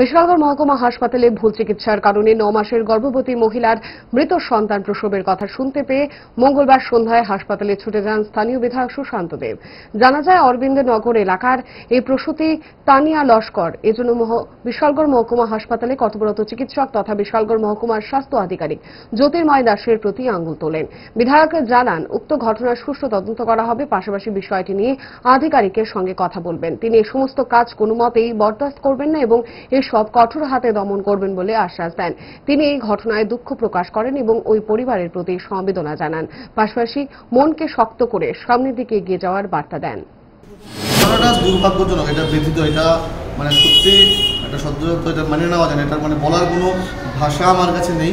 বিশালগড় মহকুমা হাসপাতালে ভুল চিকিৎসার কারণে 9 মাসের গর্ভবতী মহিলার মৃত সন্তান প্রসবের কথা শুনতে পেয়ে মঙ্গলবার সন্ধ্যায় হাসপাতালে ছুটে যান স্থানীয় বিধায়ক সুশান্ত দেব। জানা যায় অরবিন্দনগর এলাকার এই প্রসূতি তানিয়া লস্কর। এজন্য বিশালগড় মহকুমা হাসপাতালে কর্তব্যরত চিকিৎসক তথা বিশালগড় মহকুমার স্বাস্থ্য আধিকারিক জ্যোতির্ময় দাসের প্রতি আঙ্গুল তোলেন। বিধায়ক জানান উক্ত ঘটনার সুষ্ঠু তদন্ত করা হবে, পাশাপাশি বিষয়টি নিয়ে আধিকারিকের সঙ্গে কথা বলবেন। তিনি এই সমস্ত কাজ কোনোমতেই বরদাস্ত করবেন না এবং সব কঠোর হাতে দমন করবেন বলে আশ্বাস দেন। তিনি এই ঘটনায় দুঃখ প্রকাশ করেন এবং ওই পরিবারের প্রতি সমবেদনা জানান, পাশাপাশি মনকে শক্ত করে সামনের দিকে এগিয়ে যাওয়ার বার্তা দেন। ঘটনাটা দুর্ভাগ্যজনক, এটা ব্যতীত এটা মানে সত্যি একটা সত্যজনক, এটা মানে নেওয়া যায় না, এটা মানে বলার কোনো ভাষা আমার কাছে নেই।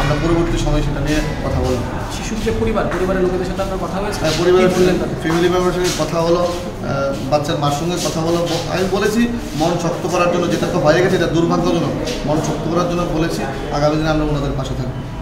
আমরা পরবর্তী সময় সেটা নিয়ে কথা বলবো। শিশুর যে পরিবারের লোকেদের সাথে আপনার কথা হয়েছে? পরিবারের ফ্যামিলি মেম্বারের সঙ্গে কথা হলো, বাচ্চার মার সঙ্গে কথা বলো। আমি বলেছি মন শক্ত করার জন্য, যেটা তো হয়ে গেছে এটা দুর্ভাগ্যজনক, মন শক্ত করার জন্য বলেছি। আগামী দিনে আমরা ওনাদের পাশে থাকবো।